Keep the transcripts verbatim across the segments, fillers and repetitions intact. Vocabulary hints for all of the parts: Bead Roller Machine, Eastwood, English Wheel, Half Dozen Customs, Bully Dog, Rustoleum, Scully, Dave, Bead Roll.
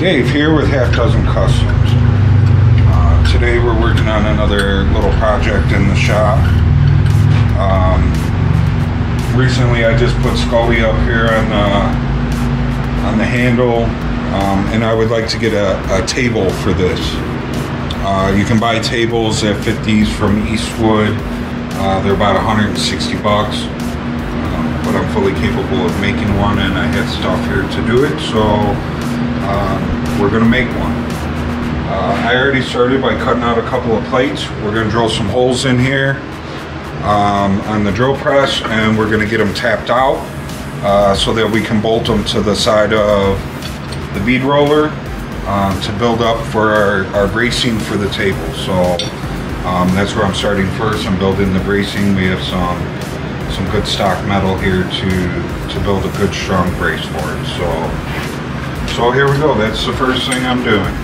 Dave here with Half Dozen Customs. Uh, today we're working on another little project in the shop. Um, recently I just put Scully up here on the, on the handle, um, and I would like to get a, a table for this. Uh, you can buy tables at fifties from Eastwood. Uh, they're about one hundred sixty bucks, um, but I'm fully capable of making one, and I had stuff here to do it, so um, we're going to make one. Uh, I already started by cutting out a couple of plates. We're going to drill some holes in here um, on the drill press, and we're going to get them tapped out uh, so that we can bolt them to the side of the bead roller um, to build up for our, our bracing for the table. So. Um, that's where I'm starting first. I'm building the bracing. We have some some good stock metal here to to build a good strong brace for it. So so here we go. That's the first thing I'm doing.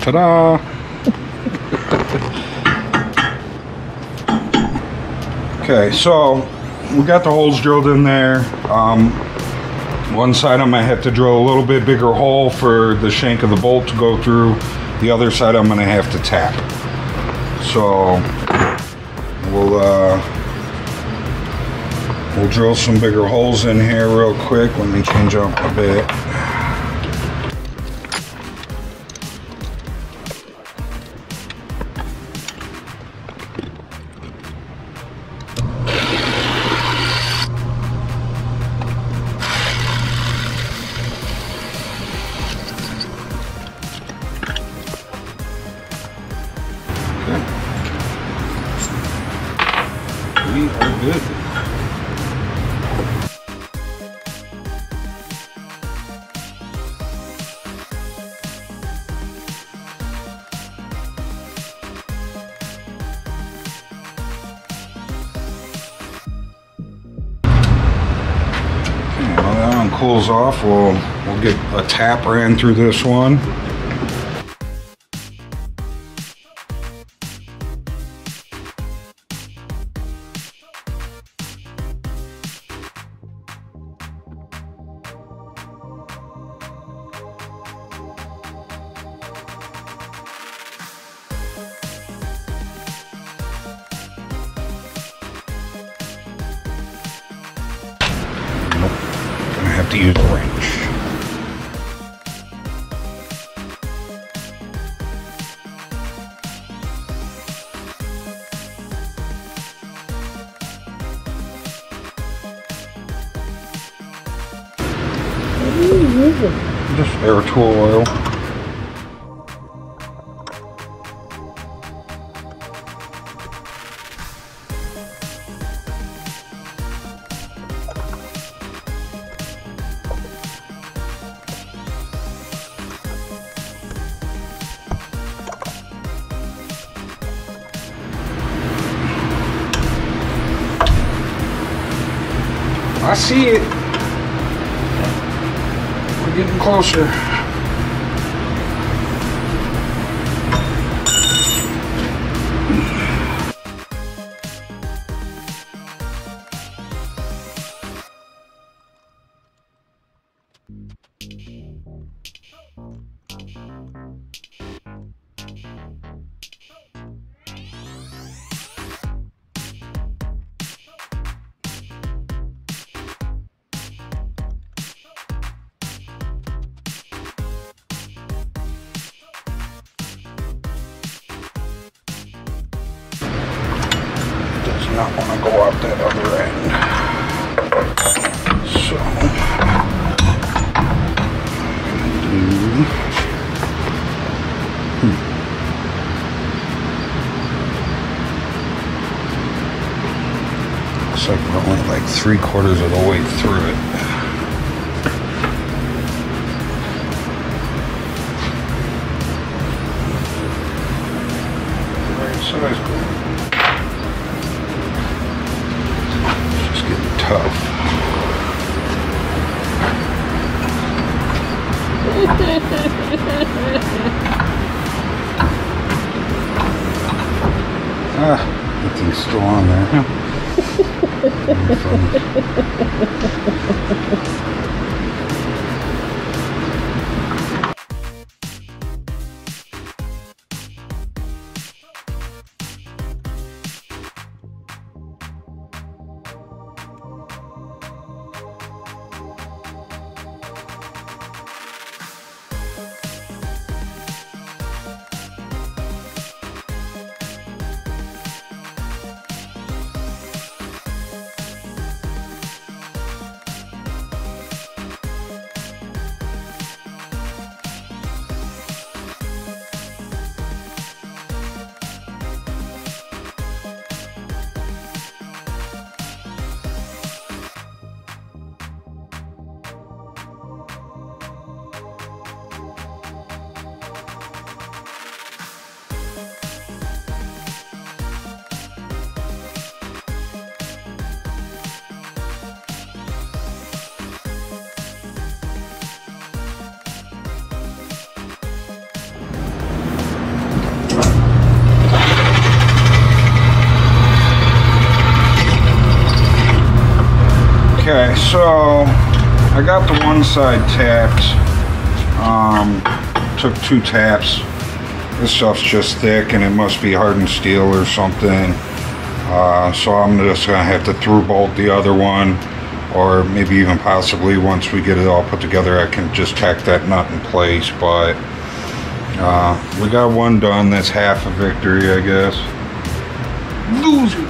Ta-da! Okay, so we got the holes drilled in there. Um, one side I'm going to have to drill a little bit bigger hole for the shank of the bolt to go through. The other side I'm going to have to tap. So we'll, uh, we'll drill some bigger holes in here real quick. Let me change up a bit. Cools off, we'll, we'll get a tap ran through this one. Have to use a wrench. Just air tool oil. I see it. We're getting closer. Not want to go out that other end. So hmm. Looks like we're only like three quarters of the way through it. Alright, so that's cool. Tough. Ah, that thing's still on there. Okay, so I got the one side tapped, um, took two taps. This stuff's just thick and it must be hardened steel or something, uh, so I'm just going to have to through bolt the other one, or maybe even possibly once we get it all put together I can just tack that nut in place, but uh, we got one done. That's half a victory, I guess. Loser!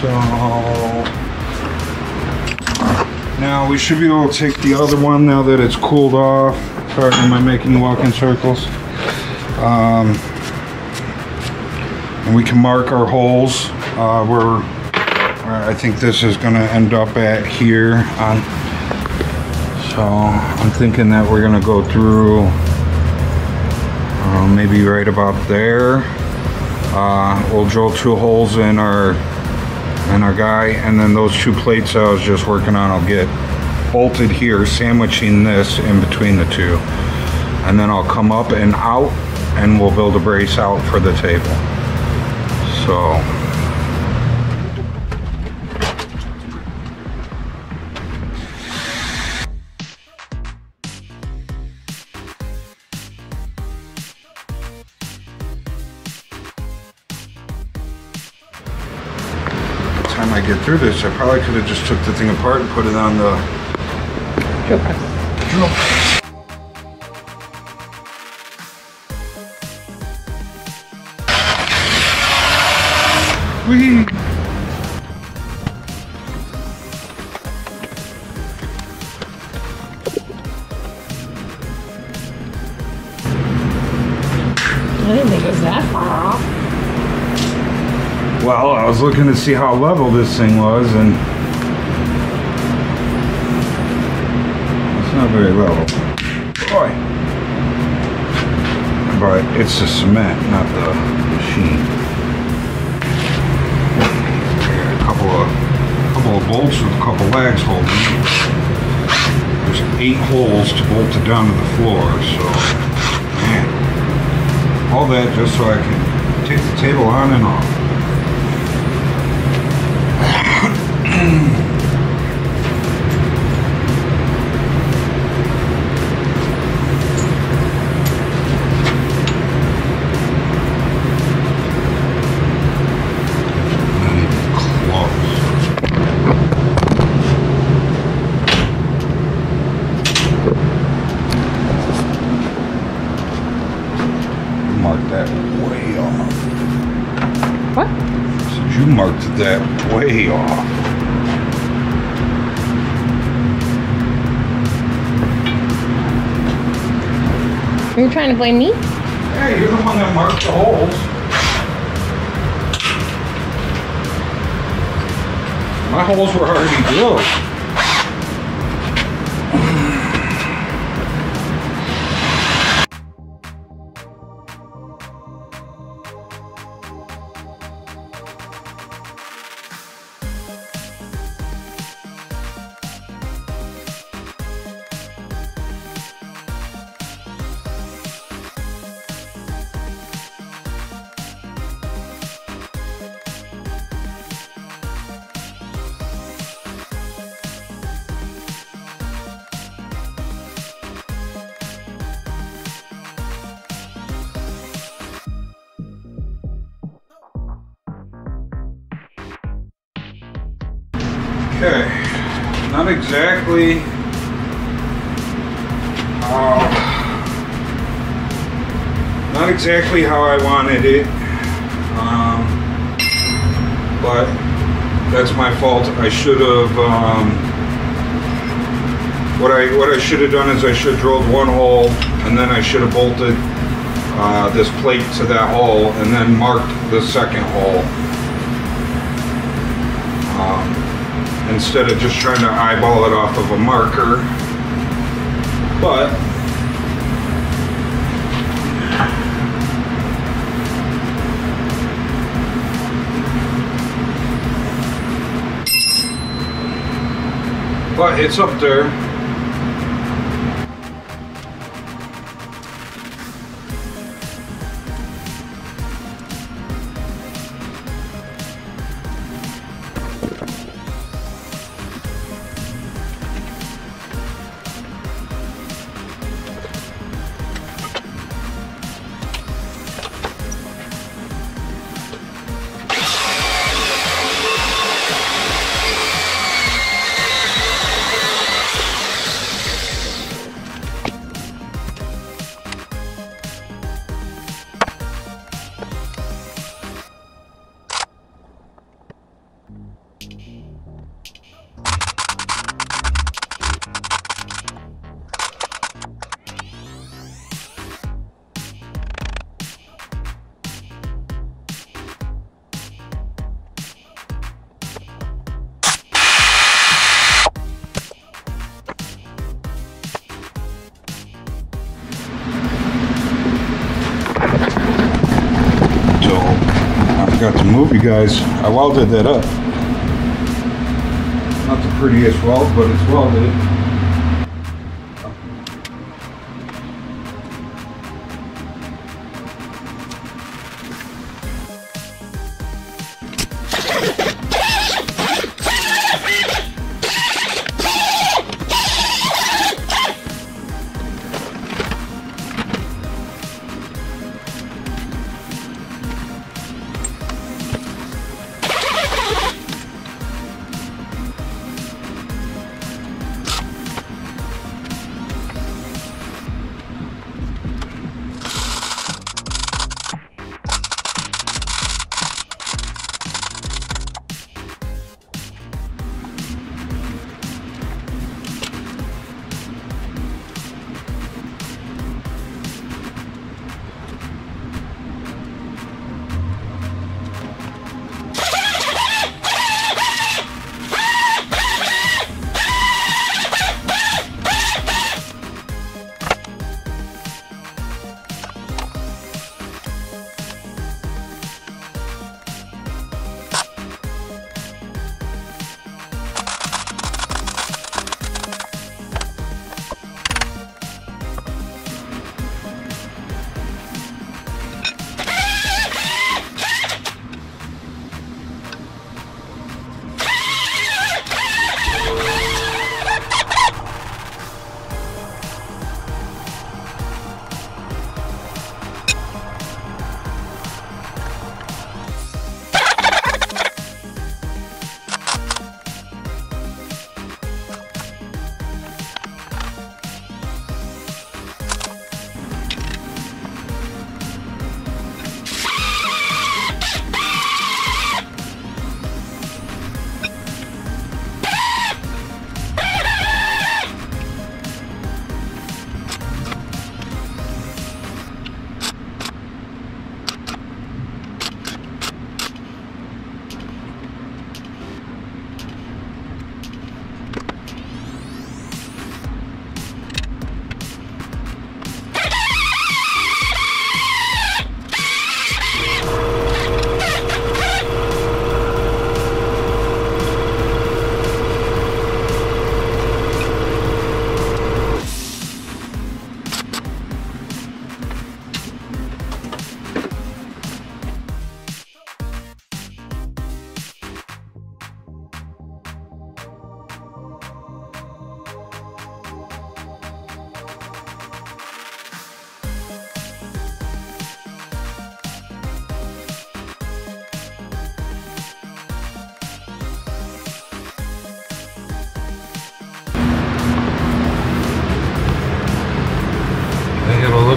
So now we should be able to take the other one now that it's cooled off. Sorry, am I making walking circles? Um, and we can mark our holes. Uh, where I think this is going to end up at here. On, so I'm thinking that we're going to go through uh, maybe right about there. Uh, we'll drill two holes in our and our guy, and then those two plates I was just working on will get bolted here, sandwiching this in between the two, and then I'll come up and out and we'll build a brace out for the table. So I get through this, I probably could have just took the thing apart and put it on the drill press. Drill press. Whee! I didn't think it was that far off. Well, I was looking to see how level this thing was, and it's not very level. Boy. right, it's the cement, not the machine. A couple of, a couple of bolts with a couple lags holding it. There's eight holes to bolt it down to the floor, so, man. All that just so I can take the table on and off. That way off. Are you trying to blame me? Hey, you're the one that marked the holes. My holes were already drilled. Okay, not exactly uh, not exactly how I wanted it, um, but that's my fault. I should have um, what I what I should have done is I should have drilled one hole and then I should have bolted uh, this plate to that hole and then marked the second hole. Um, instead of just trying to eyeball it off of a marker. But but it's up there. Guys, I welded that up. Not the prettiest weld, but it's welded.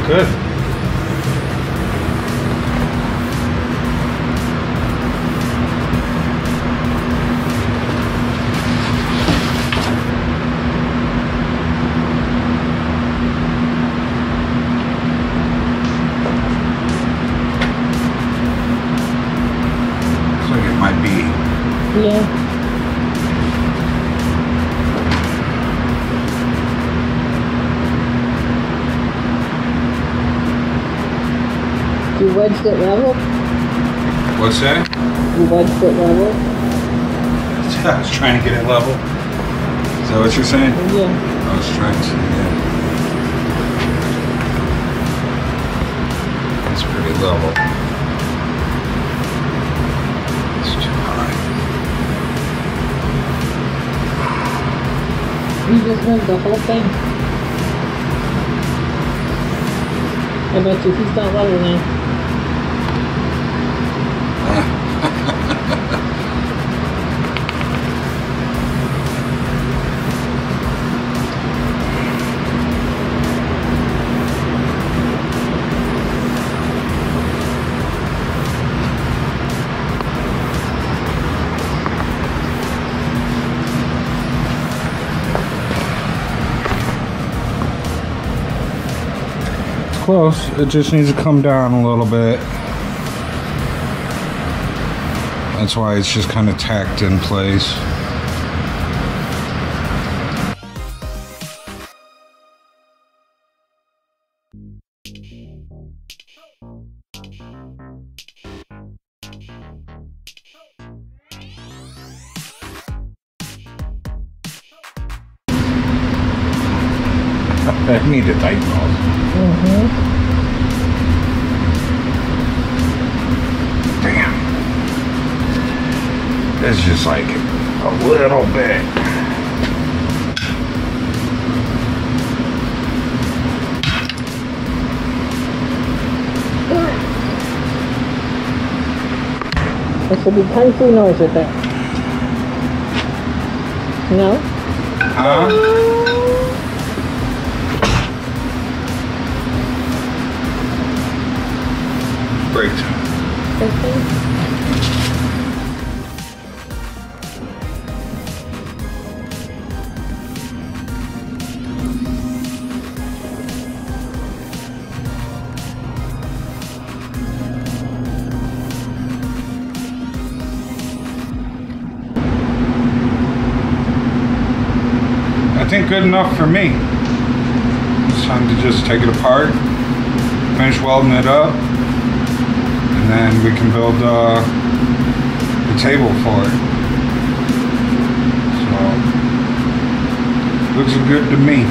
Good. Looks like it might be. Yeah. You wedged it level? What's that? You wedged it level? I was trying to get it level. Is that what you're saying? Yeah. I was trying to, yeah. It's pretty level. It's too high. You just went the whole thing. I bet you he's not level now. Close, it just needs to come down a little bit. That's why it's just kind of tacked in place. I need to tighten those. Mm-hmm. Damn. It's just like a little bit. There should be painful noise with that. No? Huh? Great. I think good enough for me. It's time to just take it apart, finish welding it up, and then we can build uh, a table for it. So, looks good to me.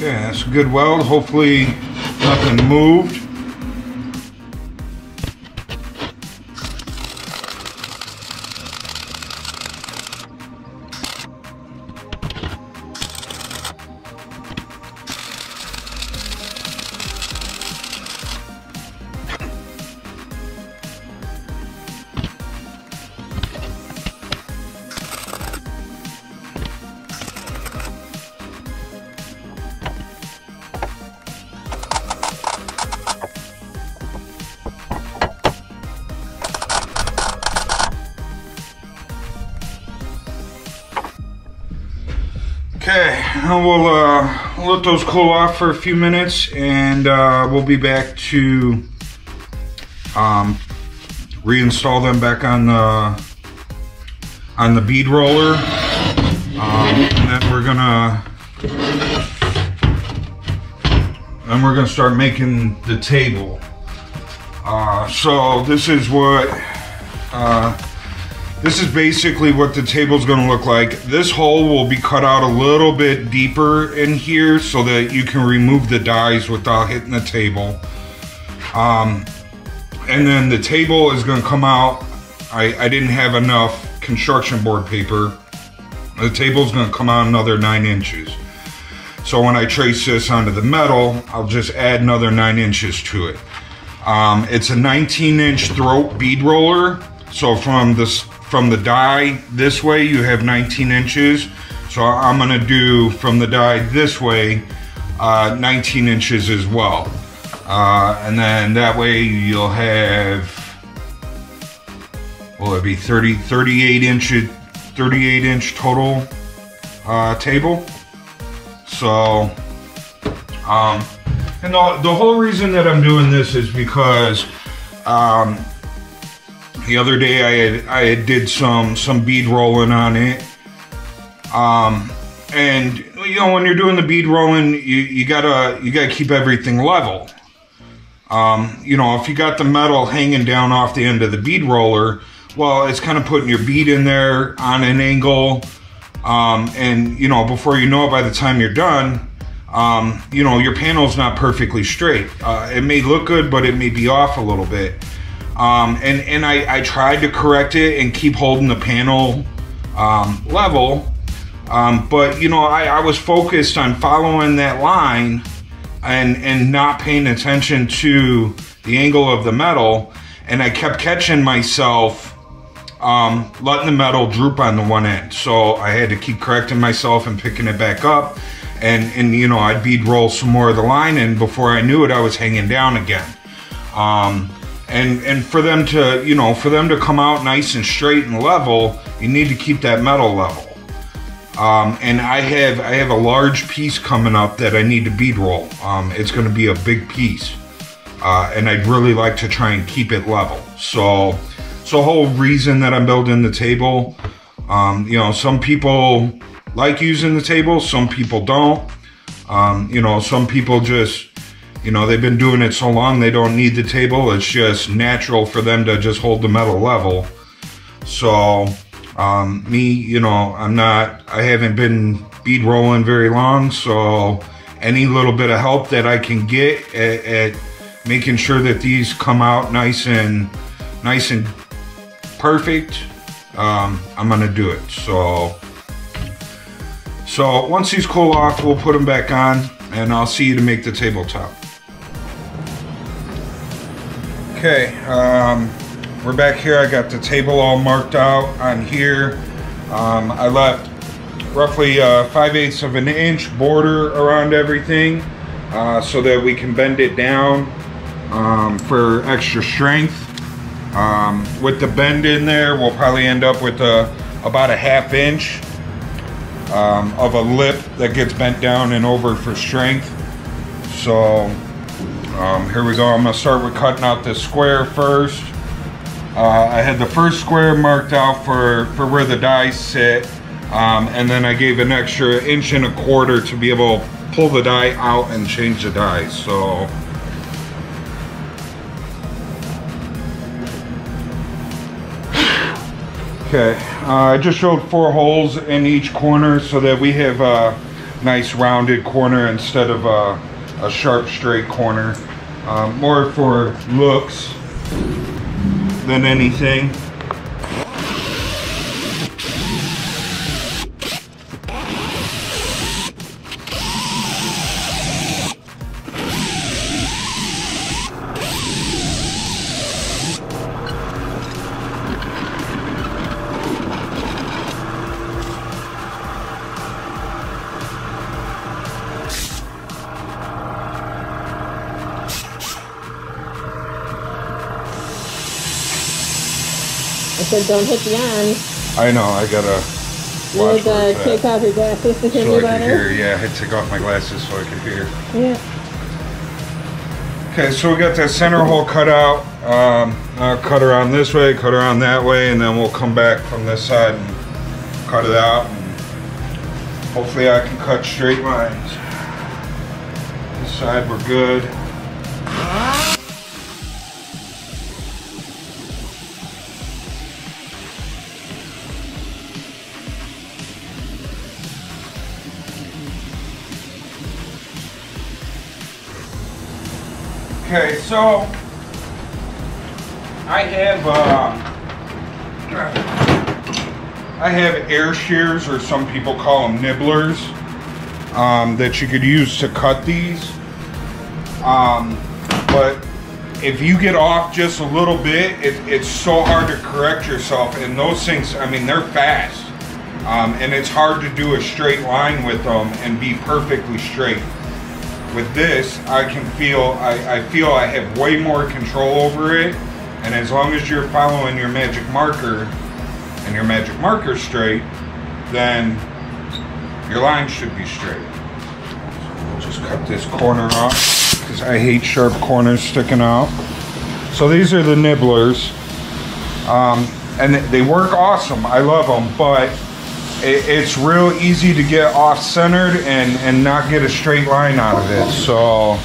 Yeah, that's a good weld. Hopefully nothing moved. Okay, we'll uh, let those cool off for a few minutes, and uh, we'll be back to um, reinstall them back on the on the bead roller, um, and then we're gonna then we're gonna start making the table. Uh, so this is what. Uh, This is basically what the table's gonna look like. This hole will be cut out a little bit deeper in here so that you can remove the dies without hitting the table. Um, and then the table is going to come out. I, I didn't have enough construction board paper. The table's going to come out another nine inches. So when I trace this onto the metal, I'll just add another nine inches to it. Um, it's a nineteen inch throat bead roller. So from this, from the die this way, you have nineteen inches. So I'm going to do from the die this way, uh, nineteen inches as well. Uh, and then that way you'll have, well, it'd be thirty, thirty-eight inch, thirty-eight inch total uh, table. So, um, and the, the whole reason that I'm doing this is because um, the other day I had, I had did some some bead rolling on it. Um, and you know, when you're doing the bead rolling, you you gotta you gotta keep everything level. Um, you know, if you got the metal hanging down off the end of the bead roller, well, it's kind of putting your bead in there on an angle. Um, and you know, before you know it, by the time you're done, um, you know, your panel's not perfectly straight. Uh, it may look good, but it may be off a little bit. Um, and and I, I tried to correct it and keep holding the panel um, level. Um, but you know, I, I was focused on following that line and, and not paying attention to the angle of the metal. And I kept catching myself um, letting the metal droop on the one end. So I had to keep correcting myself and picking it back up. And, and you know, I'd bead roll some more of the line, and before I knew it, I was hanging down again. Um, and, and for them to, you know, for them to come out nice and straight and level, you need to keep that metal level. Um, and I have I have a large piece coming up that I need to bead roll. Um, it's going to be a big piece, uh, and I'd really like to try and keep it level. So, so the whole reason that I'm building the table, um, you know, some people like using the table, some people don't. Um, you know, some people just, you know, they've been doing it so long they don't need the table. It's just natural for them to just hold the metal level. So. Um, me, you know, I'm not, I haven't been bead rolling very long, so any little bit of help that I can get at, at making sure that these come out nice and, nice and perfect, um, I'm gonna do it. So, so once these cool off, we'll put them back on, and I'll see you to make the tabletop. Okay, um... we're back here. I got the table all marked out on here. Um, I left roughly uh, five eighths of an inch border around everything uh, so that we can bend it down um, for extra strength. Um, with the bend in there, we'll probably end up with a, about a half inch um, of a lip that gets bent down and over for strength. So um, here we go. I'm going to start with cutting out this square first. Uh, I had the first square marked out for, for where the dies sit, um, and then I gave an extra inch and a quarter to be able to pull the die out and change the dies. So, okay, uh, I just showed four holes in each corner so that we have a nice rounded corner instead of a, a sharp straight corner, uh, more for looks than anything. Don't hit the end. I know, I gotta watch you gotta take that. Off your glasses to hear so me better. Yeah, I had to take off my glasses so I could hear. Yeah. Okay, so we got that center hole cut out. Um, I'll cut around this way, cut around that way, and then we'll come back from this side and cut it out. And hopefully I can cut straight lines. This side, we're good. Okay, so I have uh, I have air shears, or some people call them nibblers, um, that you could use to cut these. Um, but if you get off just a little bit, it, it's so hard to correct yourself. And those things, I mean, they're fast. Um, and it's hard to do a straight line with them and be perfectly straight. With this, I can feel, I, I feel I have way more control over it. And as long as you're following your magic marker and your magic marker straight, then your line should be straight. So we'll just cut this corner off because I hate sharp corners sticking out. So these are the nibblers. Um, and they work awesome. I love them, but it's real easy to get off-centered and, and not get a straight line out of it, so...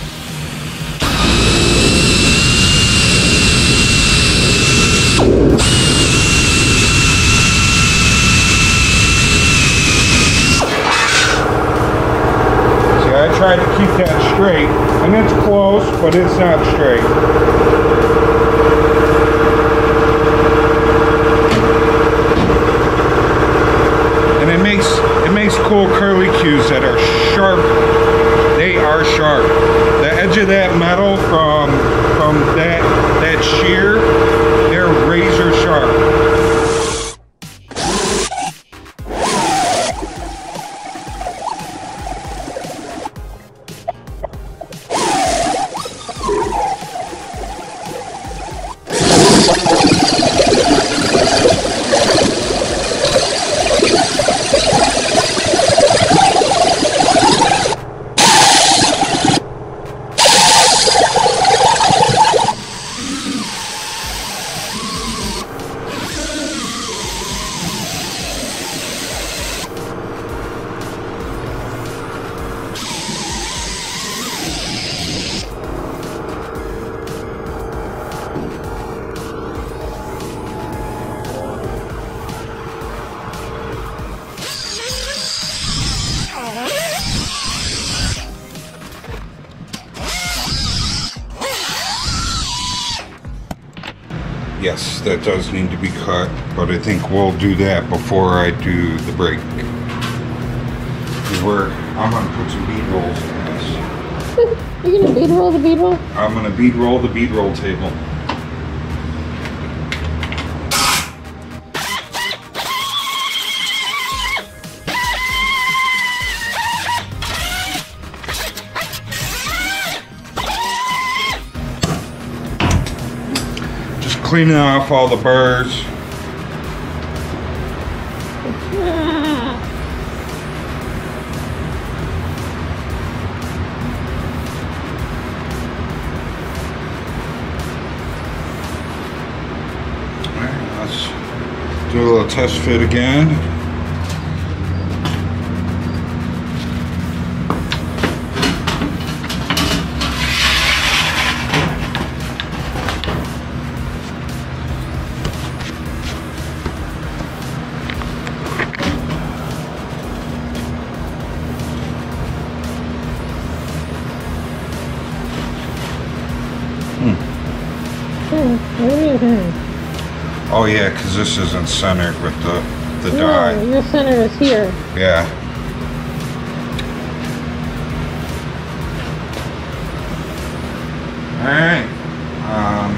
See, I try to keep that straight, and it's close, but it's not straight. Cool curly cues that are sharp. They are sharp. The edge of that metal from from that that shear, they're razor sharp. Yes, that does need to be cut, but I think we'll do that before I do the break. Because we're, I'm going to put some bead rolls in this. You're going to bead roll the bead roll? I'm going to bead roll the bead roll table. Cleaning off all the burrs. Alright, let's do a little test fit again. Oh yeah, because this isn't centered with the, the no, die. Your center is here. Yeah. Alright. Um,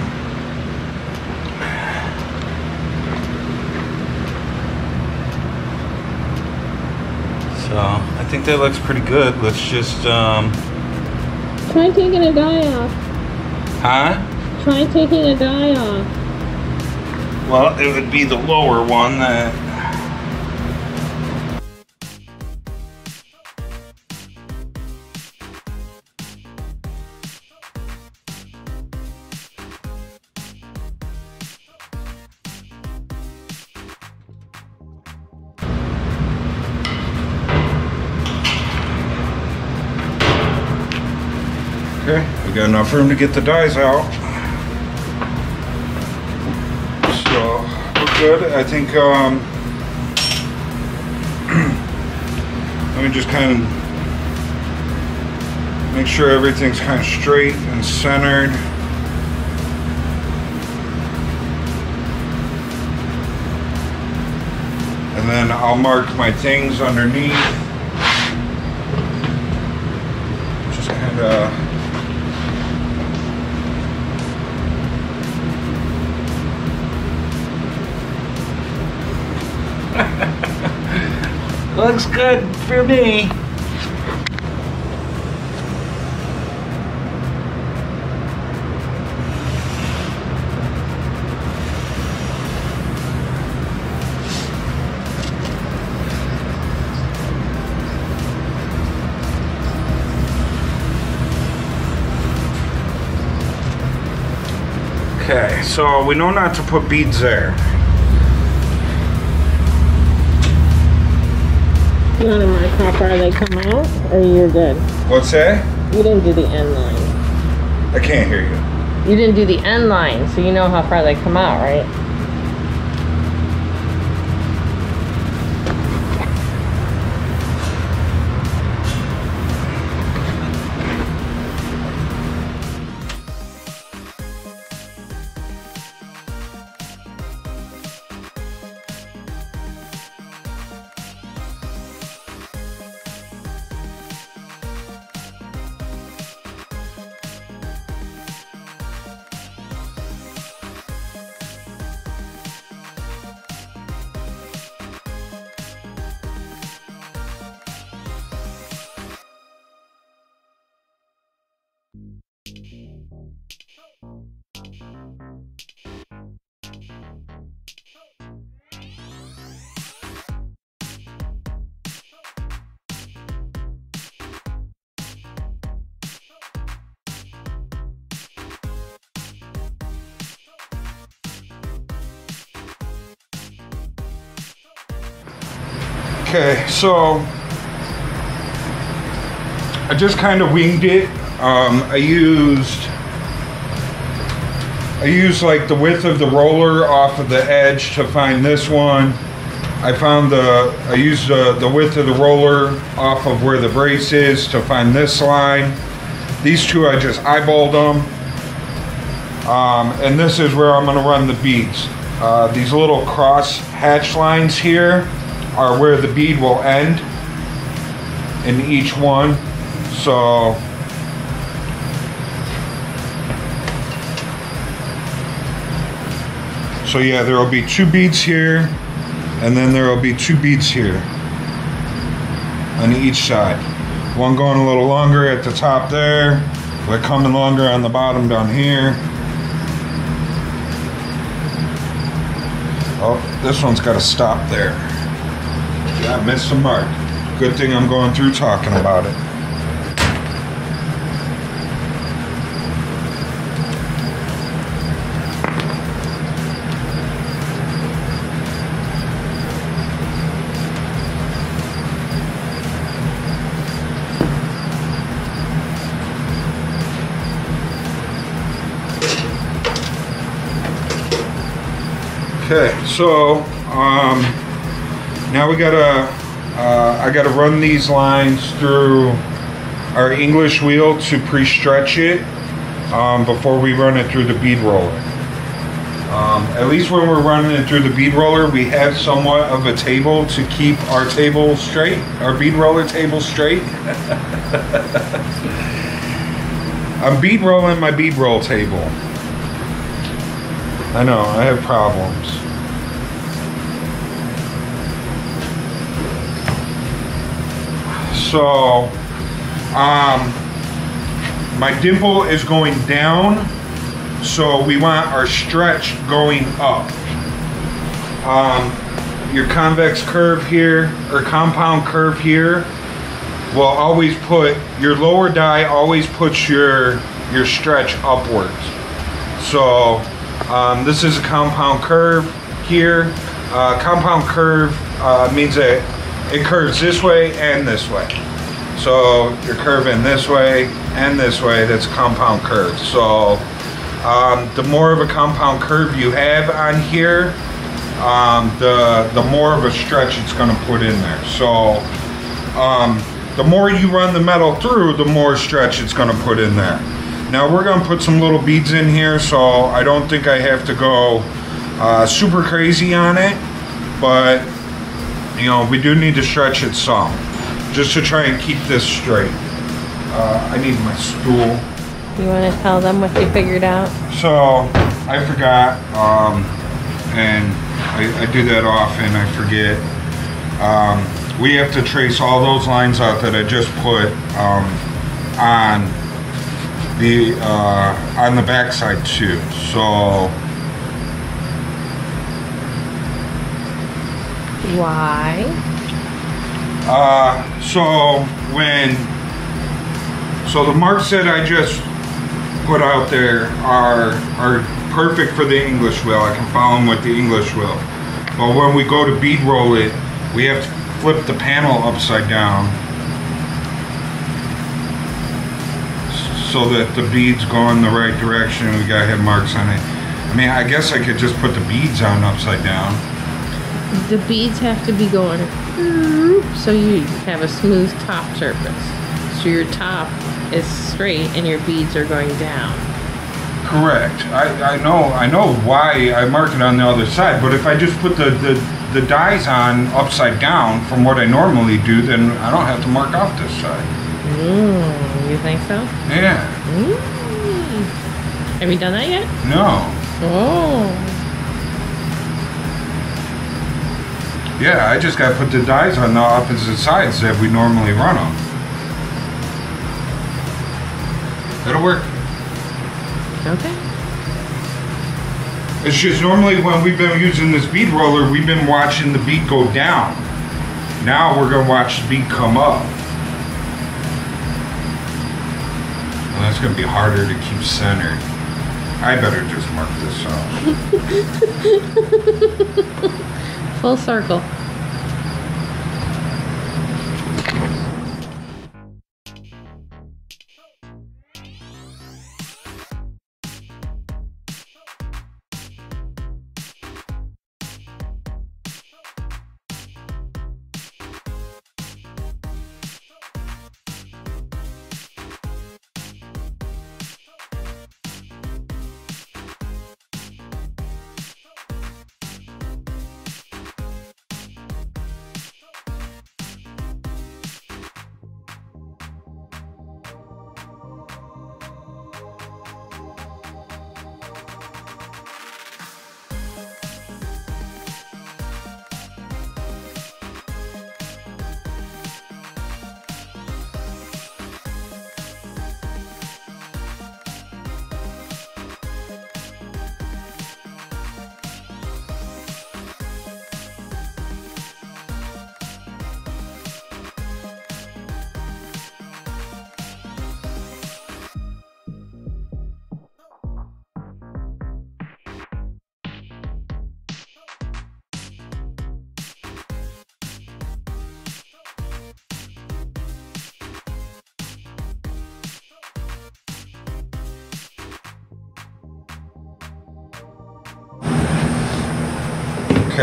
so, I think that looks pretty good. Let's just... Um, try taking a die off. Huh? Try taking a die off. Well, it would be the lower one that... Okay, we got enough room to get the dies out. Good. I think, um, let me just kind of make sure everything's kind of straight and centered. then I'll mark my things underneath. Just kind of looks good for me. Okay, so we know not to put beads there. You want to mark how far they come out, or you're good? What's that? You didn't do the end line. I can't hear you. You didn't do the end line, so you know how far they come out, right? Okay, so I just kind of winged it. Um, I used I used like the width of the roller off of the edge to find this one. I found the I used the, the width of the roller off of where the brace is to find this line. These two I just eyeballed them, um, and this is where I'm going to run the beads. Uh, these little cross hatch lines here are where the bead will end in each one. So so yeah, there will be two beads here, and then there will be two beads here on each side. One going a little longer at the top there, but coming longer on the bottom down here. Oh, this one's got to stop there. I missed the mark. Good thing I'm going through talking about it. Okay, so um, now we gotta, uh, I gotta run these lines through our English wheel to pre-stretch it um, before we run it through the bead roller. Um, at least when we're running it through the bead roller, we have somewhat of a table to keep our table straight, our bead roller table straight. I'm bead rolling my bead roll table. I know, I have problems. So, um, my dimple is going down, so we want our stretch going up. Um, your convex curve here, or compound curve here, will always put, your lower die always puts your, your stretch upwards. So, um, this is a compound curve here. Uh, compound curve uh, means that it curves this way and this way. So you're curving this way and this way, that's a compound curve. So um, the more of a compound curve you have on here, um, the, the more of a stretch it's gonna put in there. So um, the more you run the metal through, the more stretch it's gonna put in there. Now we're gonna put some little beads in here, so I don't think I have to go uh, super crazy on it, but you know, we do need to stretch it some, just to try and keep this straight. Uh, I need my stool. You want to tell them what you figured out? So, I forgot, um, and I, I do that often, I forget. Um, we have to trace all those lines out that I just put um, on the uh, on the backside too. So. Why? Uh, so when, so the marks that I just put out there are are perfect for the English wheel. I can follow them with the English wheel. But when we go to bead roll it, we have to flip the panel upside down so that the beads go in the right direction. We gotta have marks on it. I mean, I guess I could just put the beads on upside down. The beads have to be going so you have a smooth top surface. So your top is straight and your beads are going down. Correct. I, I know I know why I mark it on the other side, but if I just put the, the, the dies on upside down from what I normally do, then I don't have to mark off this side. Mm, you think so? Yeah. Mm. Have you done that yet? No. Oh. Yeah, I just got to put the dies on the opposite sides that we normally run on. That'll work. Okay. It's just normally when we've been using this bead roller, we've been watching the bead go down. Now we're going to watch the bead come up. Well, that's going to be harder to keep centered. I better just mark this off. Full circle.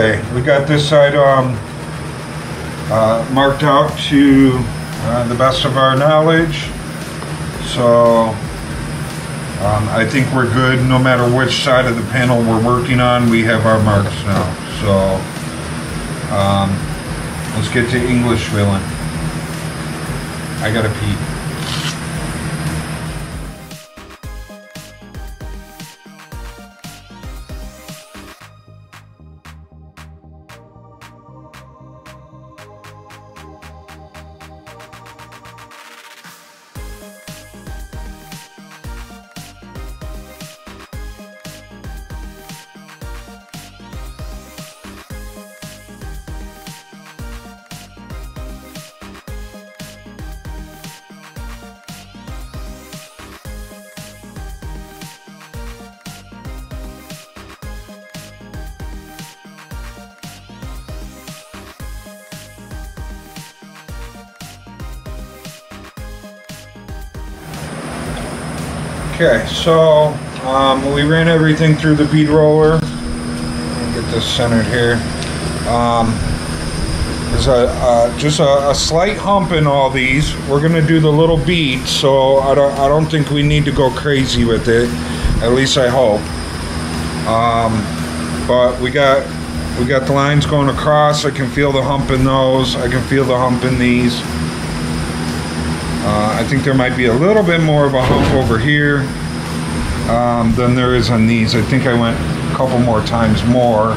Okay, we got this side um, uh, marked out to uh, the best of our knowledge, so um, I think we're good. No matter which side of the panel we're working on, we have our marks now, so um, let's get to English wheeling. I gotta pee. Okay, so um, we ran everything through the bead roller. Get this centered here. Um, there's a, uh, just a, a slight hump in all these. We're gonna do the little bead, so I don't, I don't think we need to go crazy with it. At least I hope. Um, but we got We got the lines going across. I can feel the hump in those. I can feel the hump in these. Uh, I think there might be a little bit more of a hump over here um, than there is on these. I think I went a couple more times more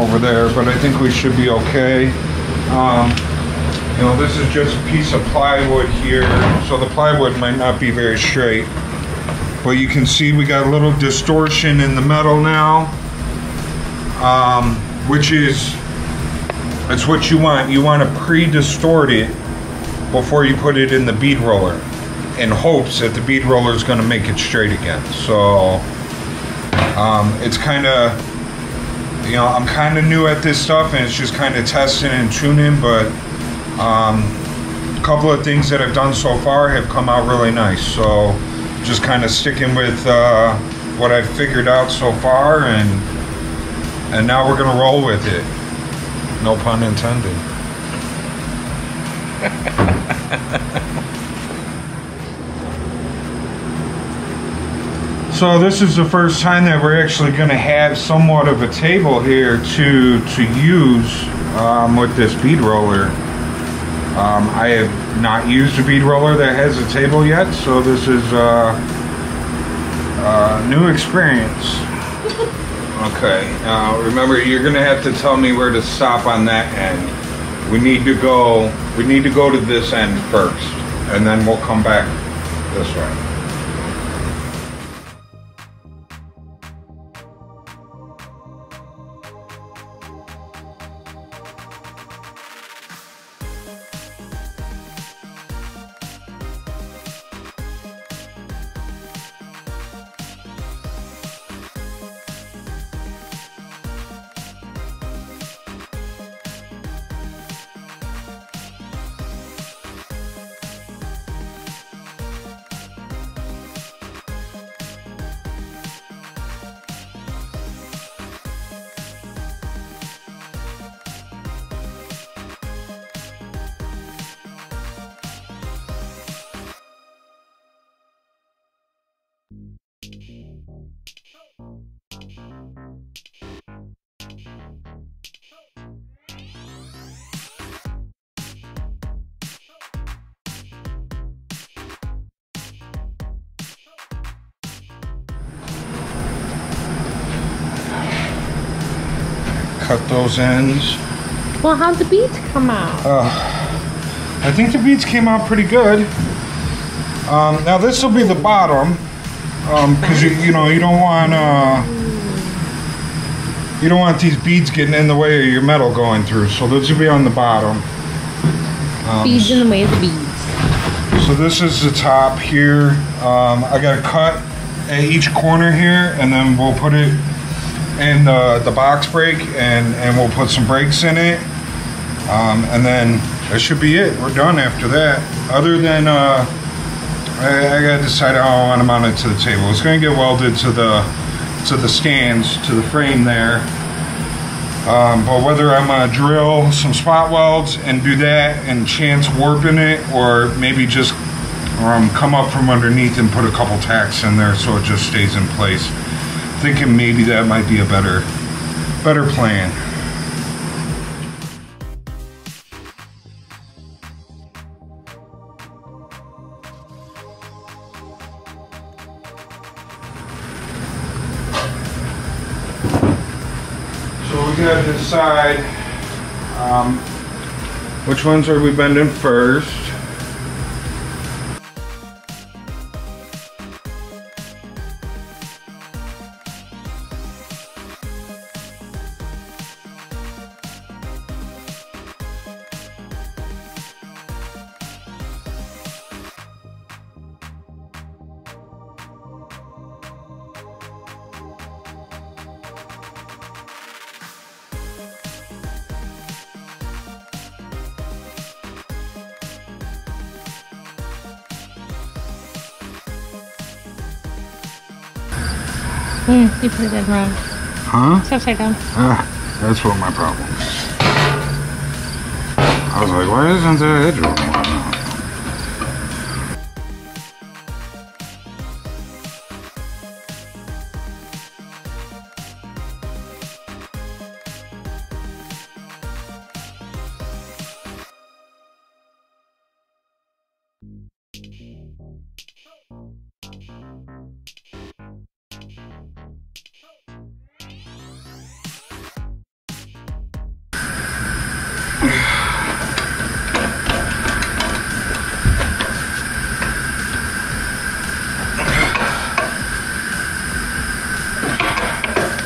over there, but I think we should be okay. Um, you know, this is just a piece of plywood here, so the plywood might not be very straight. But you can see we got a little distortion in the metal now, um, which is, that's what you want. You want to pre-distort it before you put it in the bead roller, in hopes that the bead roller is going to make it straight again. So um, it's kind of, you know, I'm kind of new at this stuff, and it's just kind of testing and tuning. But um, a couple of things that I've done so far have come out really nice. So just kind of sticking with uh, what I've figured out so far, and and now we're going to roll with it. No pun intended. So this is the first time that we're actually going to have somewhat of a table here to to use um, with this bead roller. Um, I have not used a bead roller that has a table yet, so this is uh, a new experience. Okay, uh, remember, you're going to have to tell me where to stop on that end. We need to go, we need to go to this end first, and then we'll come back this way. Cut those ends. Well, how'd the beads come out? Uh, I think the beads came out pretty good. Um, now this will be the bottom, because um, you, you know you don't want uh, you don't want these beads getting in the way of your metal going through. So those will be on the bottom. Um, beads in the way of the beads. So this is the top here. Um, I got to cut at each corner here, and then we'll put it in uh, the box break, and and we'll put some brakes in it, um, and then that should be it. We're done after that. Other than uh, I, I gotta decide how I want to mount it to the table. It's gonna get welded to the to the stands, to the frame there. Um, but whether I'm gonna drill some spot welds and do that and chance warping it, or maybe just um, come up from underneath and put a couple tacks in there so it just stays in place. Thinking maybe that might be a better, better plan. So we gotta decide um, which ones are we bending first. Mm, you put it in wrong. Huh? It's upside down. Ah, that's what my problem is. I was like, why isn't there a hedge?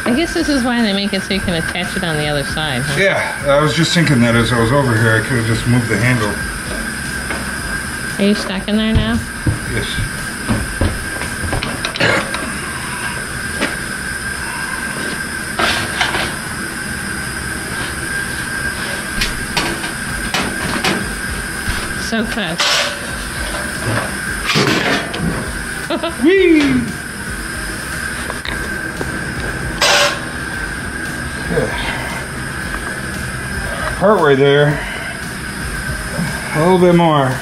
I guess this is why they make it so you can attach it on the other side, huh? Yeah, I was just thinking that as I was over here, I could have just moved the handle. Are you stuck in there now? Yes. So close. Whee! Partway there. A little bit more.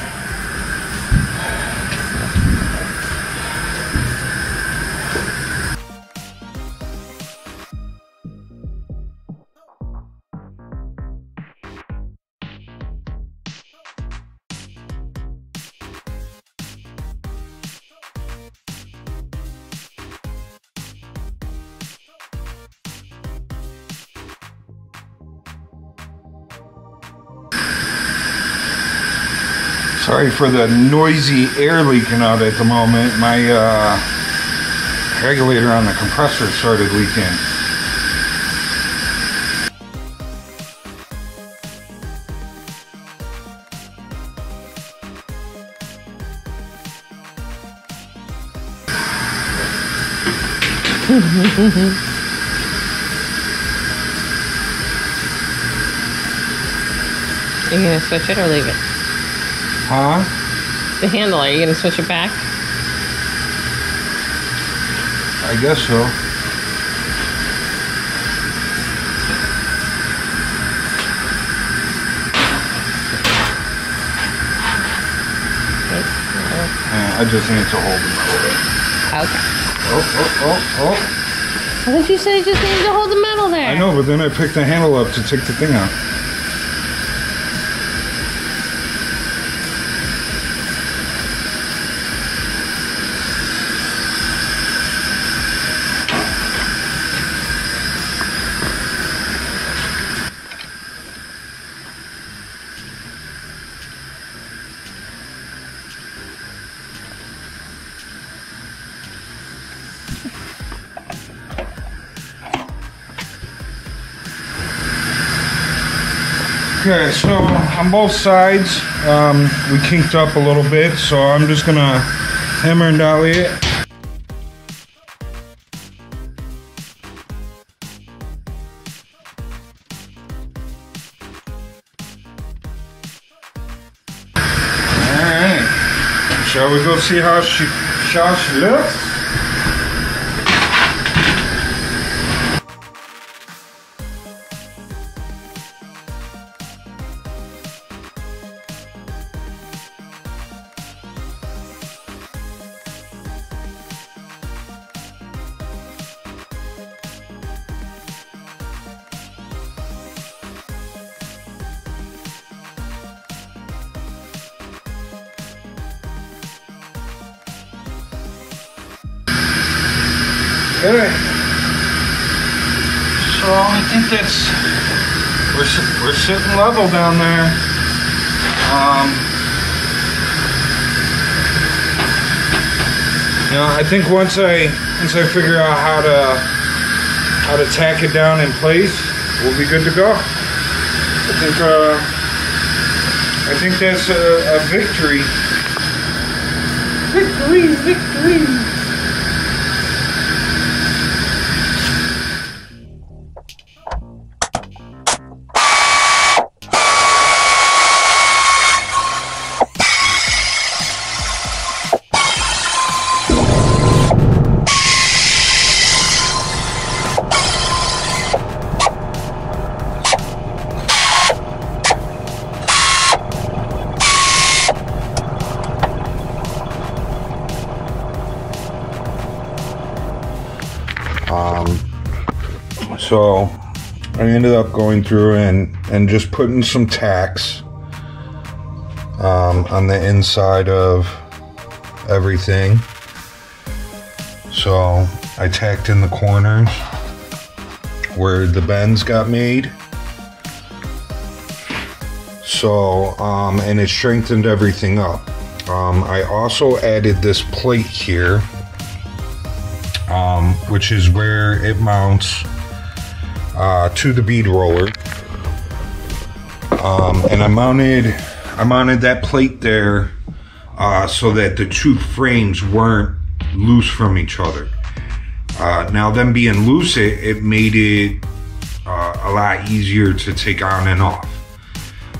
Sorry for the noisy air leaking out at the moment. My uh, regulator on the compressor started leaking. Are you gonna switch it or leave it? Huh? The handle, are you going to switch it back? I guess so. Yeah, I just need to hold them a little bit. Okay. Oh, oh, oh, oh. I thought you said you just needed to hold the metal there. I know, but then I picked the handle up to take the thing out. Okay, so on both sides, um, we kinked up a little bit, so I'm just gonna hammer and dolly it. Alright, shall we go see how she, how she looks? Alright, so I think that's, we're, we're sitting level down there. Um, you know, I think once I, once I figure out how to, how to tack it down in place, we'll be good to go. I think, uh, I think that's a, a victory. Victory, victory. So I ended up going through and, and just putting some tacks um, on the inside of everything. So I tacked in the corners where the bends got made. So, um, and it strengthened everything up. Um, I also added this plate here, um, which is where it mounts uh, to the bead roller. Um, and I mounted, I mounted that plate there uh, so that the two frames weren't loose from each other. Uh, now, them being loose, it, it made it uh, a lot easier to take on and off.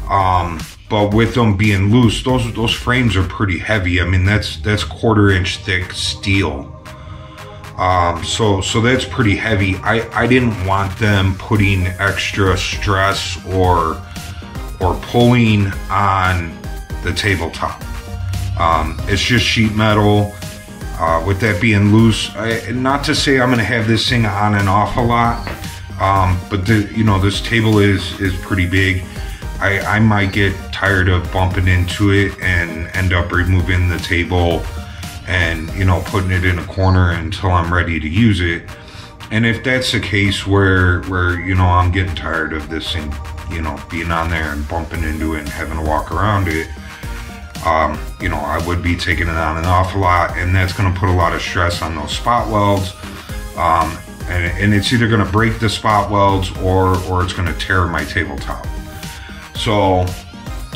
Um, but with them being loose, those those frames are pretty heavy. I mean, that's that's quarter inch thick steel. Um, so so that's pretty heavy. I I didn't want them putting extra stress or or pulling on the tabletop. Um, it's just sheet metal. Uh, with that being loose, I, not to say I'm going to have this thing on and off a lot, um, but the, you know, this table is is pretty big. I, I might get tired of bumping into it and end up removing the table and, you know, putting it in a corner until I'm ready to use it. And if that's the case where, where you know, I'm getting tired of this thing, you know, being on there and bumping into it and having to walk around it, um, you know, I would be taking it on and off a lot, and that's going to put a lot of stress on those spot welds. Um, and, and it's either going to break the spot welds or, or it's going to tear my tabletop. So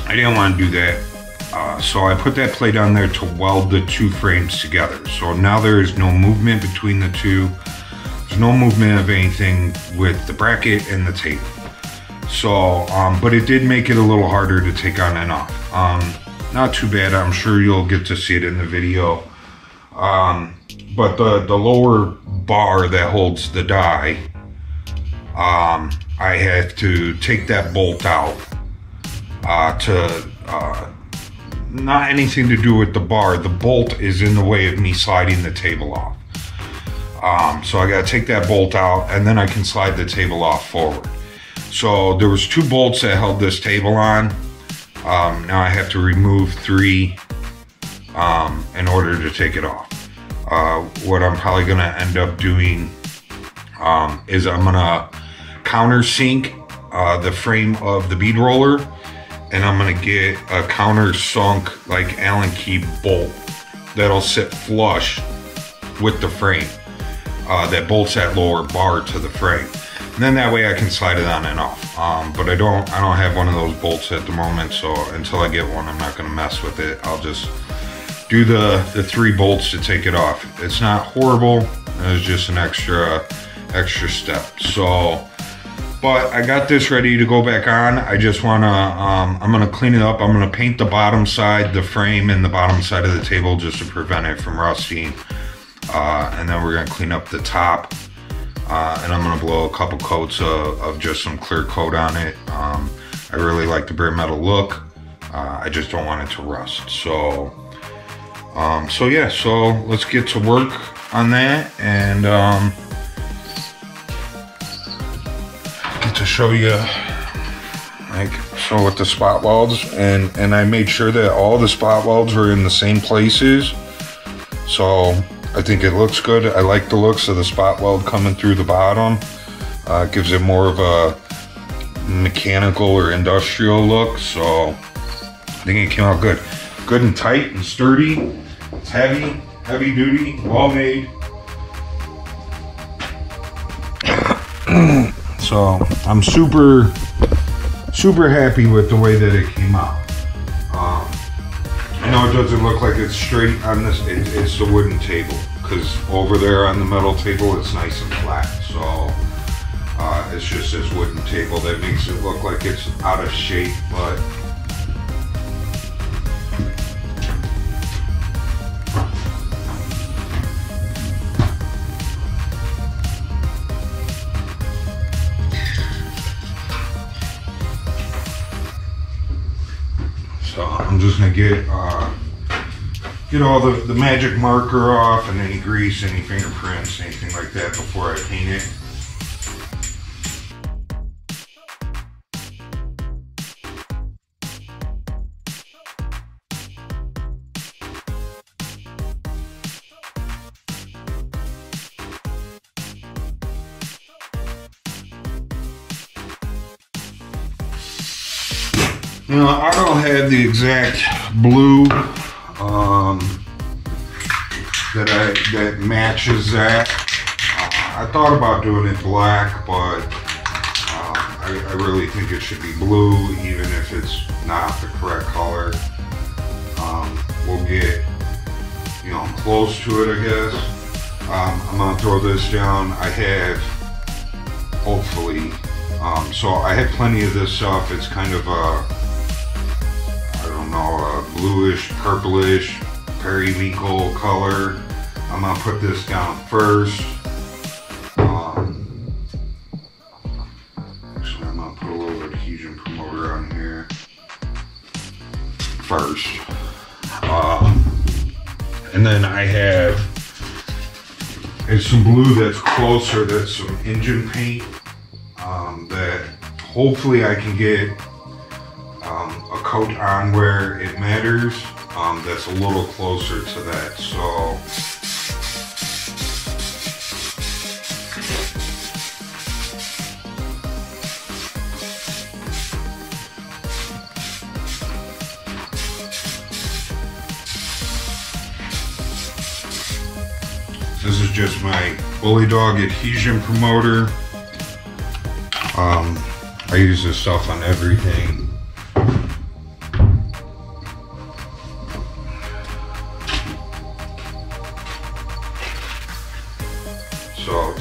I didn't want to do that, uh, so I put that plate on there to weld the two frames together. So now there is no movement between the two. There's no movement of anything with the bracket and the tape. So, um, but it did make it a little harder to take on and off. Um, not too bad. I'm sure you'll get to see it in the video. Um, but the, the lower bar that holds the die, um, I have to take that bolt out. Uh, to uh, not anything to do with the bar. The bolt is in the way of me sliding the table off. Um, so I got to take that bolt out, and then I can slide the table off forward. So there was two bolts that held this table on. Um, now I have to remove three um, in order to take it off. Uh, what I'm probably going to end up doing um, is I'm going to countersink uh, the frame of the bead roller. And I'm gonna get a countersunk, like Allen key bolt that'll sit flush with the frame uh, that bolts that lower bar to the frame. And then that way I can slide it on and off. Um, but I don't, I don't have one of those bolts at the moment, so until I get one, I'm not gonna mess with it. I'll just do the the three bolts to take it off. It's not horrible. It's just an extra extra step. So. But I got this ready to go back on. I just want to, um, I'm going to clean it up. I'm going to paint the bottom side, the frame, and the bottom side of the table just to prevent it from rusting. Uh, and then we're going to clean up the top. Uh, and I'm going to blow a couple coats of, of just some clear coat on it. Um, I really like the bare metal look. Uh, I just don't want it to rust. So, um, so yeah, so let's get to work on that. And, um, to show you like so with the spot welds, and and I made sure that all the spot welds were in the same places, so I think it looks good. I like the looks of the spot weld coming through the bottom. Uh, it gives it more of a mechanical or industrial look, so I think it came out good good and tight and sturdy. It's heavy heavy duty, well made. So I'm super, super happy with the way that it came out. Um, I know it doesn't look like it's straight on this, it, it's the wooden table, because over there on the metal table, it's nice and flat. So uh, it's just this wooden table that makes it look like it's out of shape, but I'm just gonna get uh, get all the, the magic marker off and any grease, any fingerprints, anything like that before I paint it. Now, I don't have the exact blue um, that I, that matches that. Uh, I thought about doing it black, but uh, I, I really think it should be blue, even if it's not the correct color. Um, we'll get, you know, close to it, I guess. Um, I'm gonna throw this down. I have, hopefully, um, so I have plenty of this stuff. It's kind of a, know, a bluish, purplish, periwinkle color. I'm gonna put this down first. Um, actually, I'm gonna put a little adhesion promoter on here first. Uh, and then I have it's some blue that's closer, that's some engine paint um, that hopefully I can get Um, a coat on where it matters, um, that's a little closer to that. So this is just my Bully Dog adhesion promoter. Um, I use this stuff on everything.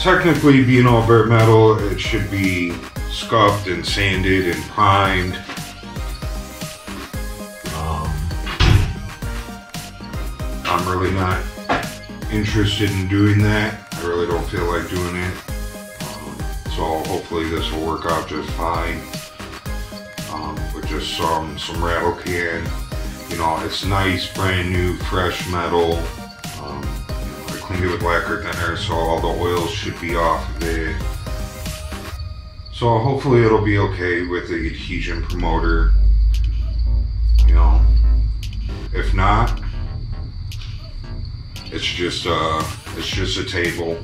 Technically, being all bare metal, it should be scuffed and sanded and primed. Um, I'm really not interested in doing that. I really don't feel like doing it. Um, so hopefully this will work out just fine. Um, with just some, some rattle can. You know, it's nice, brand new, fresh metal. Um, Cleaned it with lacquer thinner, so all the oils should be off of it. So hopefully it'll be okay with the adhesion promoter. You know, if not, it's just uh, it's just a table.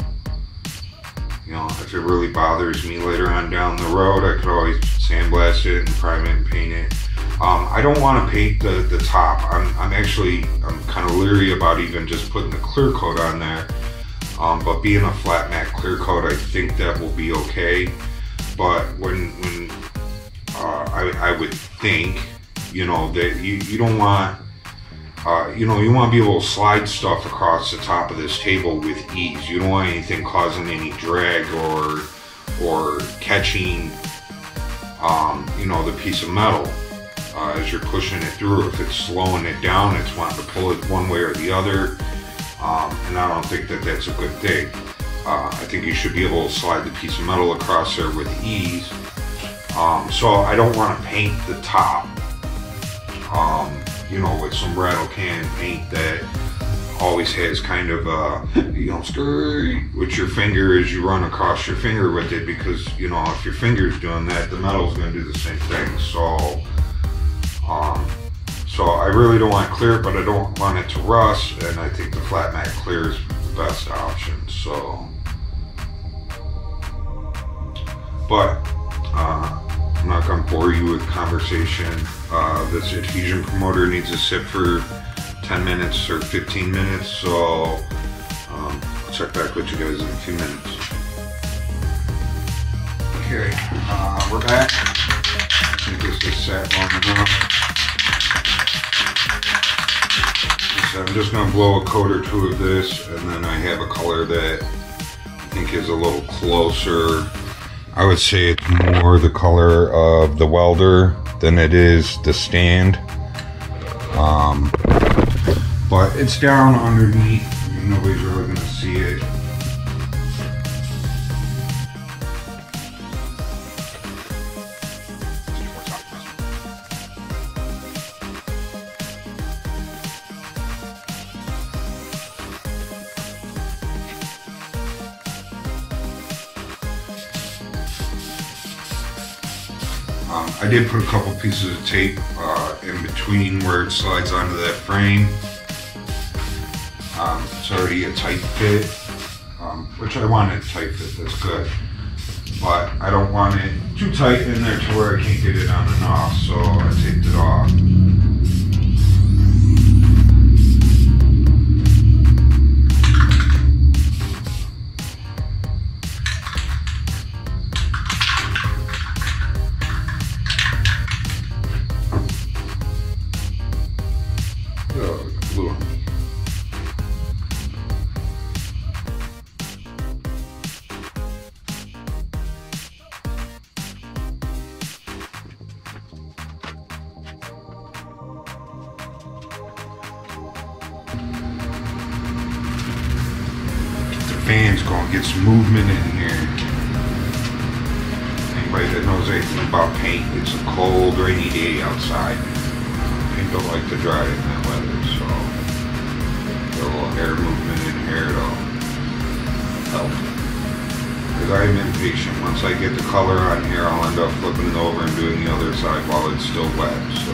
You know, if it really bothers me later on down the road, I could always sandblast it and prime it and paint it. Um, I don't want to paint the, the top. I'm, I'm actually, I'm kind of leery about even just putting the clear coat on that. Um, but being a flat matte clear coat, I think that will be okay. But when, when uh, I, I would think, you know, that you, you don't want, uh, you know, you want to be able to slide stuff across the top of this table with ease. You don't want anything causing any drag or, or catching, um, you know, the piece of metal. Uh, as you're pushing it through, if it's slowing it down, it's wanting to pull it one way or the other, um, and I don't think that that's a good thing. Uh, I think you should be able to slide the piece of metal across there with ease. Um, so I don't want to paint the top, um, you know, with some rattle can paint that always has kind of a, you know, with your finger as you run across your finger with it, because, you know, if your finger's doing that, the metal's going to do the same thing. So. Um, so I really don't want it clear, but I don't want it to rust, and I think the flat matte clear is the best option. So, but uh, I'm not going to bore you with conversation. Uh, this adhesion promoter needs to sit for ten minutes or fifteen minutes, so um, I'll check back with you guys in a few minutes. Okay, uh, we're back. I think this is set long enough. I'm just going to blow a coat or two of this, and then I have a color that I think is a little closer. I would say it's more the color of the welder than it is the stand. Um, but it's down underneath. I mean, nobody's really going to see it. Um, I did put a couple pieces of tape uh, in between where it slides onto that frame. Um, it's already a tight fit, um, which I wanted a tight fit, that's good. but I don't want it too tight in there to where I can't get it on and off, so I taped it off. Fans gonna get some movement in here. Anybody that knows anything about paint, it's a cold, rainy day outside. Paint don't like to dry in that weather, so get a little air movement in here, it'll help. Because I'm impatient. Once I get the color on here, I'll end up flipping it over and doing the other side while it's still wet, so.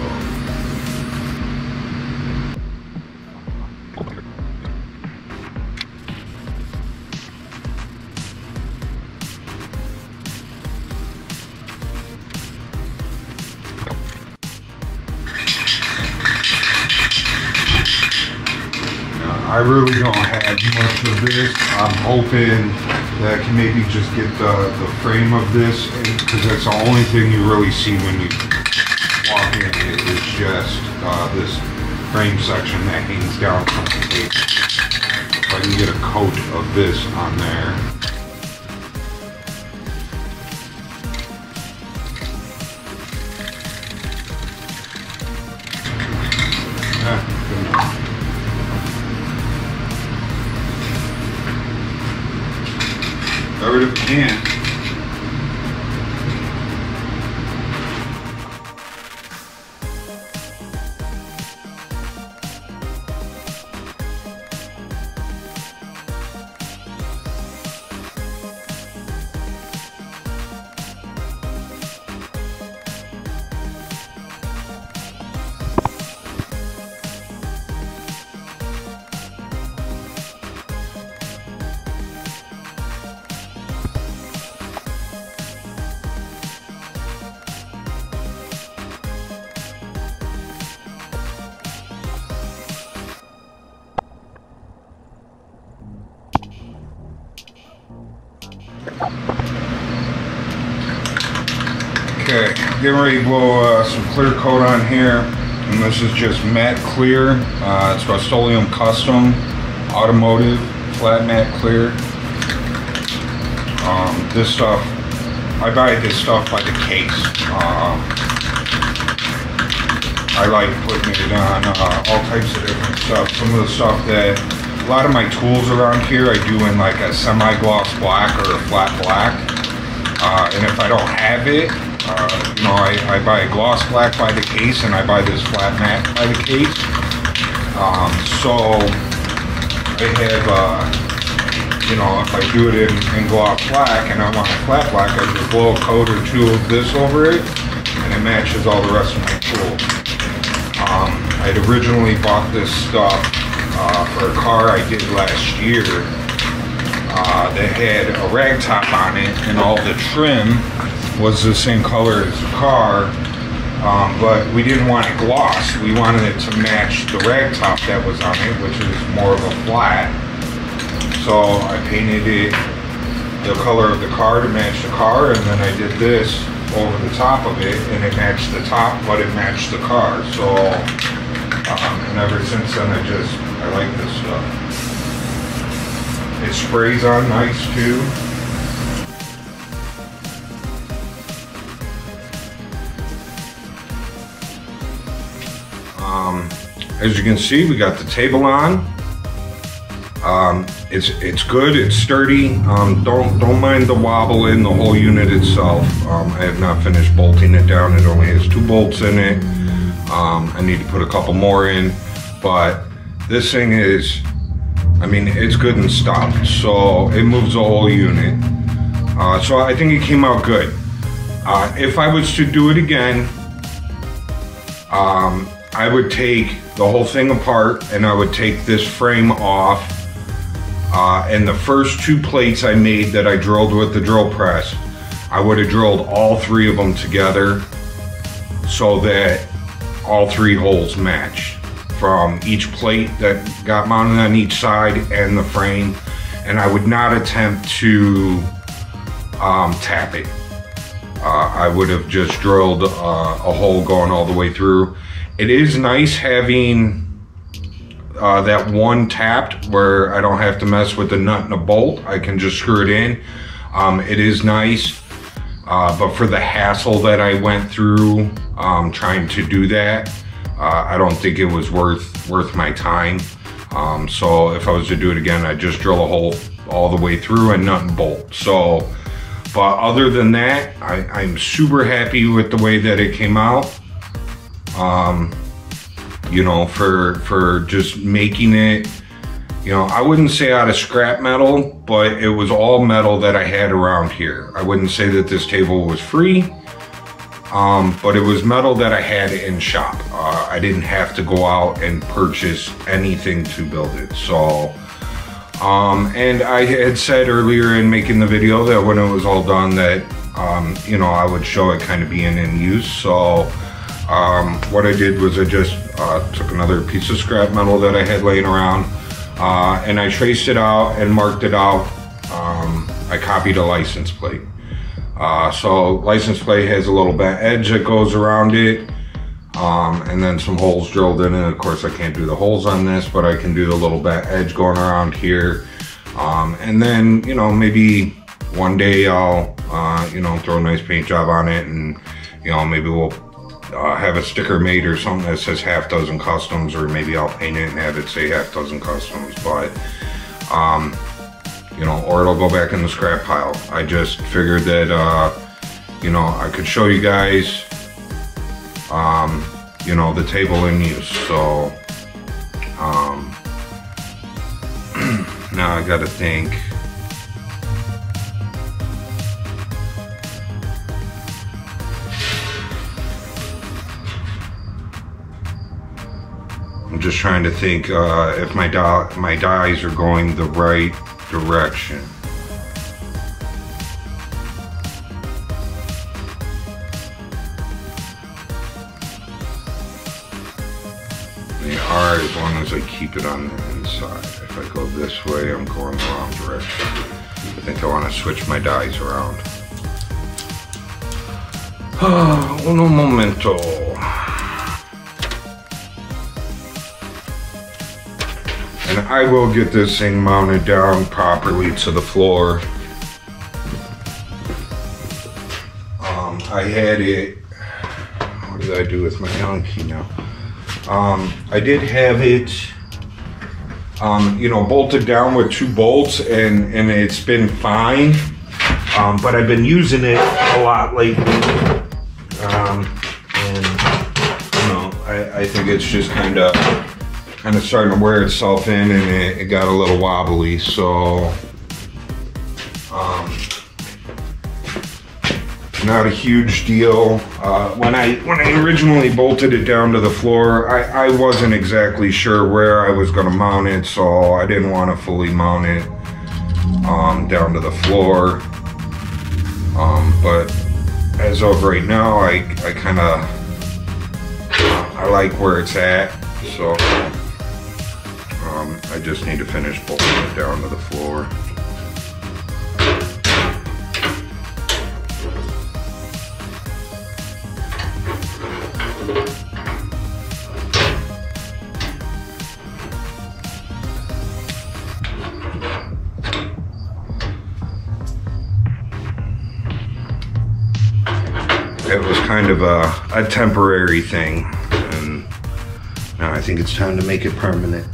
I really don't have much of this. I'm hoping that I can maybe just get the, the frame of this, because that's the only thing you really see when you walk in. It is just uh, this frame section that hangs down from the table. If I can get a coat of this on there. If you can. Okay, getting ready to blow uh, some clear coat on here, and this is just matte clear. Uh, it's Rustoleum Custom Automotive Flat Matte Clear. Um, this stuff, I buy this stuff by the case. Uh, I like putting it on uh, all types of different stuff. Some of the stuff that a lot of my tools around here I do in like a semi-gloss black or a flat black, uh, and if I don't have it, uh, you know, I, I buy a gloss black by the case and I buy this flat matte by the case. Um, so I have, uh, you know, if I do it in, in gloss black and I want a flat black, I just blow a coat or two of this over it and it matches all the rest of my tools. Um, I had originally bought this stuff Uh, for a car I did last year uh, that had a rag top on it, and all the trim was the same color as the car, um, but we didn't want it gloss. We wanted it to match the rag top that was on it, which is more of a flat. So I painted it the color of the car to match the car, and then I did this over the top of it, and it matched the top, but it matched the car. So um, and ever since then I just I like this stuff. It sprays on nice too. Um, as you can see, we got the table on. Um, it's it's good. It's sturdy. Um, don't don't mind the wobble in the whole unit itself. Um, I have not finished bolting it down. It only has two bolts in it. Um, I need to put a couple more in, but. This thing is, I mean, it's good and stopped, so it moves the whole unit. Uh, so I think it came out good. Uh, if I was to do it again, um, I would take the whole thing apart and I would take this frame off. Uh, and the first two plates I made that I drilled with the drill press, I would have drilled all three of them together so that all three holes matched from each plate that got mounted on each side and the frame, and I would not attempt to um, tap it. Uh, I would have just drilled uh, a hole going all the way through. It is nice having uh, that one tapped where I don't have to mess with the nut and the bolt. I can just screw it in. Um, it is nice, uh, but for the hassle that I went through um, trying to do that, uh, I don't think it was worth worth my time. Um, so if I was to do it again, I'd just drill a hole all the way through and nut and bolt. So. But other than that, I, I'm super happy with the way that it came out. Um, you know, for for just making it, you know, I wouldn't say out of scrap metal, but it was all metal that I had around here. I wouldn't say that this table was free, um, but it was metal that I had in shop. Uh, I didn't have to go out and purchase anything to build it, so. Um, and I had said earlier in making the video that when it was all done that, um, you know, I would show it kind of being in use. So um, what I did was I just uh, took another piece of scrap metal that I had laying around uh, and I traced it out and marked it out. Um, I copied a license plate. Uh, so license plate has a little bent edge that goes around it. Um, and then some holes drilled in it. Of course, I can't do the holes on this, but I can do the little back edge going around here. Um, and then, you know, maybe one day I'll, uh, you know, throw a nice paint job on it, and, you know, maybe we'll uh, have a sticker made or something that says Half Dozen Customs, or maybe I'll paint it and have it say Half Dozen Customs. But, um, you know, or it'll go back in the scrap pile. I just figured that, uh, you know, I could show you guys Um, you know, the table in use. So, um, now I gotta think. I'm just trying to think uh, if my die my dies are going the right direction. As long as I keep it on the inside. If I go this way, I'm going the wrong direction. I think I want to switch my dies around. Ah, uno momento. And I will get this thing mounted down properly to the floor. Um, I had it, what did I do with my Allen key now? Um, I did have it, um, you know, bolted down with two bolts, and, and it's been fine, um, but I've been using it a lot lately, um, and, you know, I, I think it's just kind of, kind of starting to wear itself in, and it, it got a little wobbly, so, um, not a huge deal. Uh, when I when I originally bolted it down to the floor, I, I wasn't exactly sure where I was gonna mount it, so I didn't want to fully mount it um, down to the floor. Um, but as of right now, I, I kind of, I like where it's at, so um, I just need to finish bolting it down to the floor. It was kind of a, a temporary thing, and now I think it's time to make it permanent.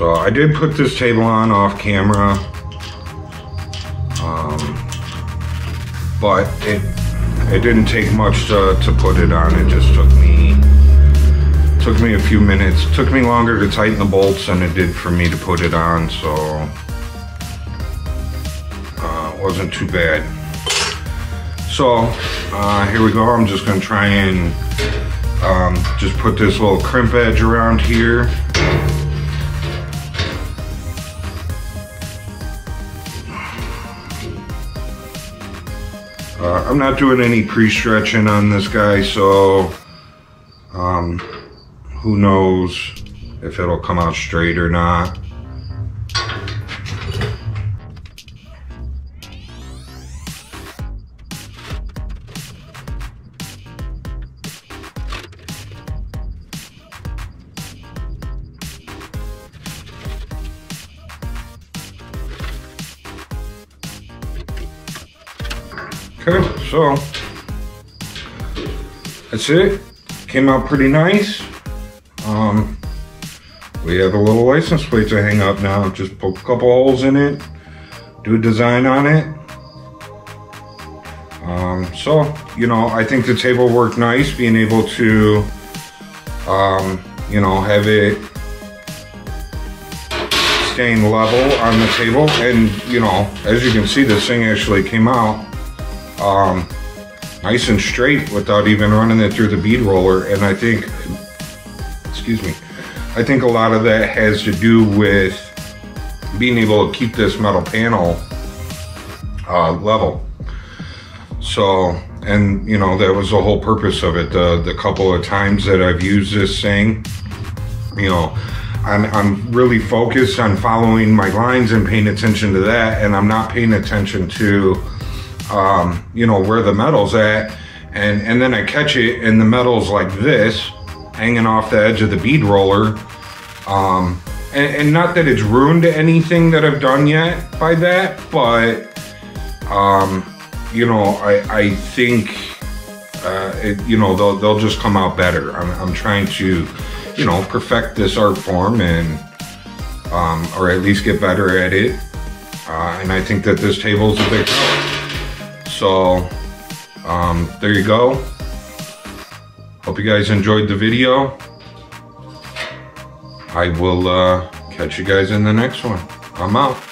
So I did put this table on off camera, um, but it it didn't take much to, to put it on. It just took me took me a few minutes. It took me longer to tighten the bolts than it did for me to put it on. So uh, it wasn't too bad. So uh, here we go. I'm just gonna try and um, just put this little crimp edge around here. Uh, I'm not doing any pre-stretching on this guy, so um, who knows if it'll come out straight or not. Okay, so that's it. Came out pretty nice. Um, we have a little license plate to hang up now. Just poke a couple holes in it, do a design on it. Um, so, you know, I think the table worked nice, being able to, um, you know, have it staying level on the table. And, you know, as you can see, this thing actually came out Um, nice and straight without even running it through the bead roller. And I think, excuse me, I think a lot of that has to do with being able to keep this metal panel uh, level. So, and you know, that was the whole purpose of it. The, the couple of times that I've used this thing, you know, I'm, I'm really focused on following my lines and paying attention to that, and I'm not paying attention to Um, you know, where the metal's at, and, and then I catch it and the metal's like this, hanging off the edge of the bead roller. Um, and, and not that it's ruined anything that I've done yet by that, but, um, you know, I, I think, uh, it, you know, they'll, they'll just come out better. I'm, I'm trying to, you know, perfect this art form and, um, or at least get better at it. Uh, and I think that this table's a big help. So, um, there you go. Hope you guys enjoyed the video. I will uh, catch you guys in the next one. I'm out.